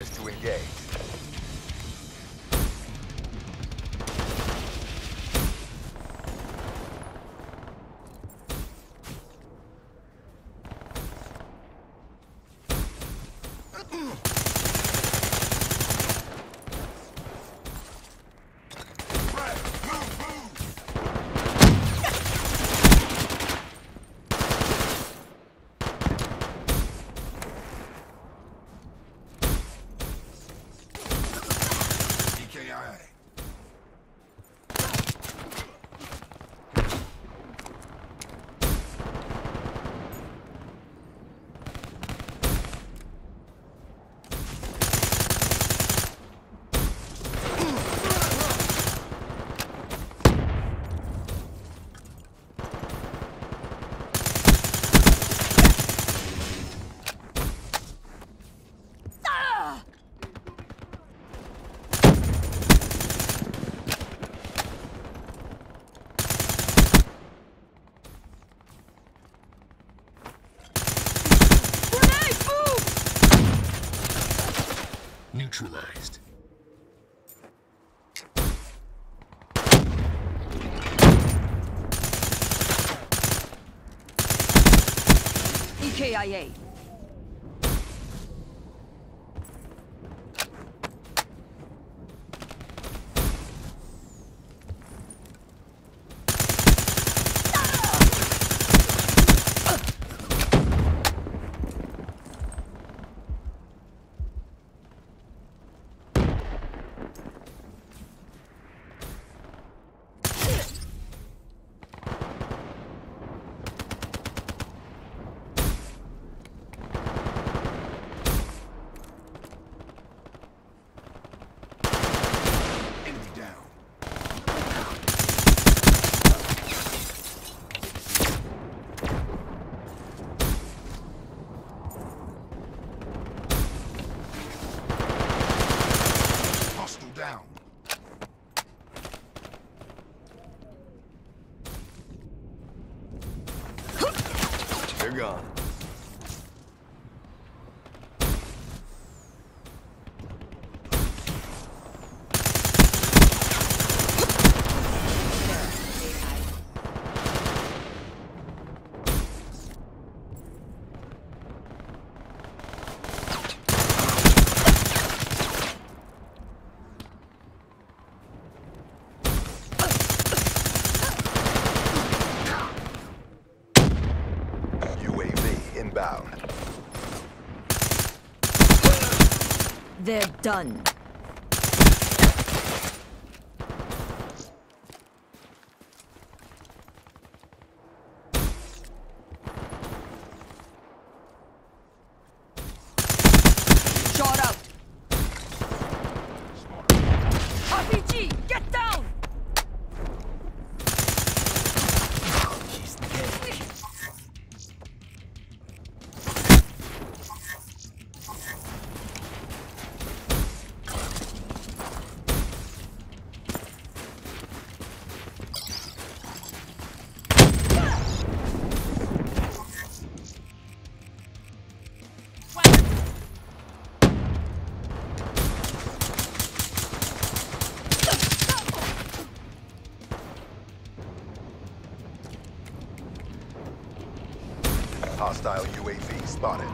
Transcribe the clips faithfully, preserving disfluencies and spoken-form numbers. is to engage. Neutralized. E K I A. Gone. They're done. Shot out. R P G, get down. He's dead. Hostile U A V spotted.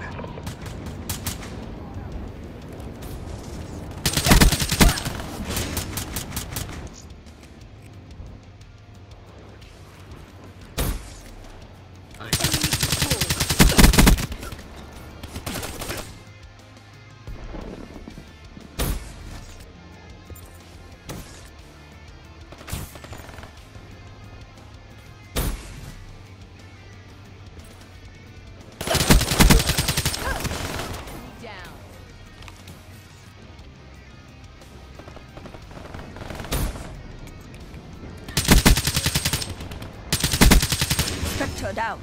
Down.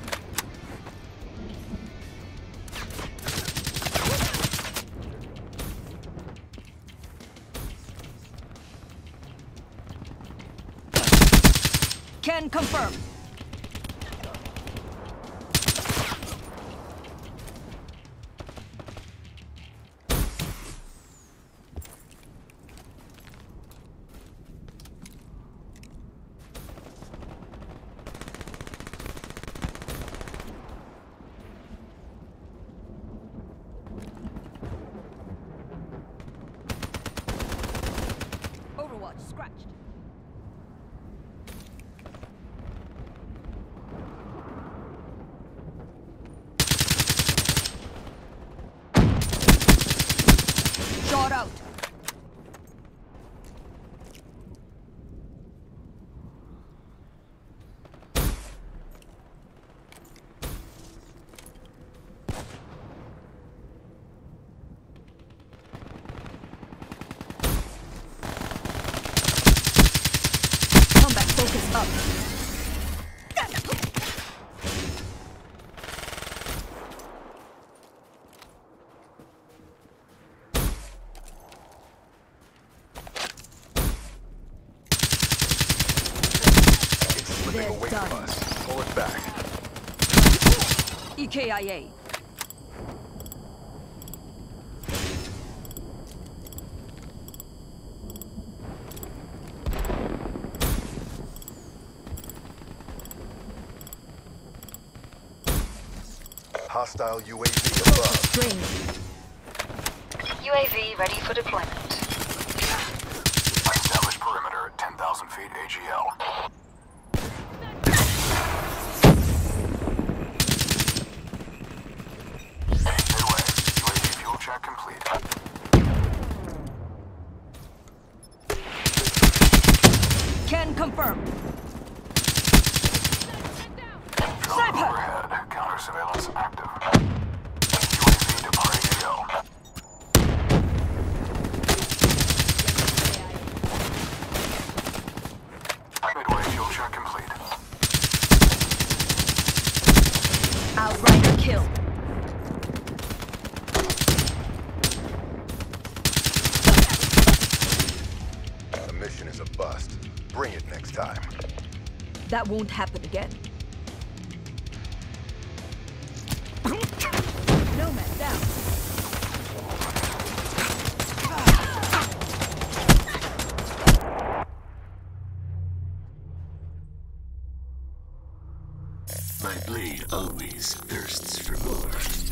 Can confirm. Door out. Combat focus up. Pull it back. E K I A. Hostile U A V above. Strange. U A V ready for deployment. I established perimeter at ten thousand feet A G L. Can confirm. Sniper overhead. Counter surveillance active. U A V departing A G L. Midway fuel check complete. Outrider kill. The mission is a bust. Bring it next time. That won't happen again. Nomad down. My blade always thirsts for more.